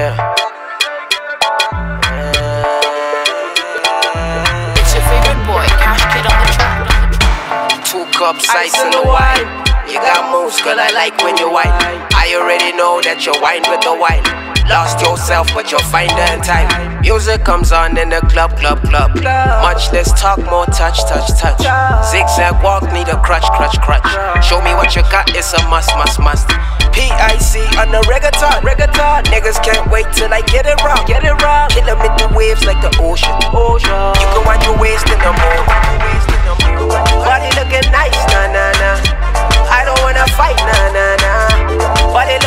It's your favorite boy, Cash Kid on the track. 2 cups, ice in the wine. You got moves, girl, I like when you whine. I already know that you whine with the wine. Lost yourself, but you'll find her in time. Music comes on in the club. Much less talk, more touch. Zigzag walk, need a crutch. Show me what you got, it's a must. P.I.C. on the reggaeton. Niggas can't wait till I get it wrong. Hit them in the waves like the ocean. You can wind your waist in the moon. Body looking nice, nah. I don't wanna fight, nah. Body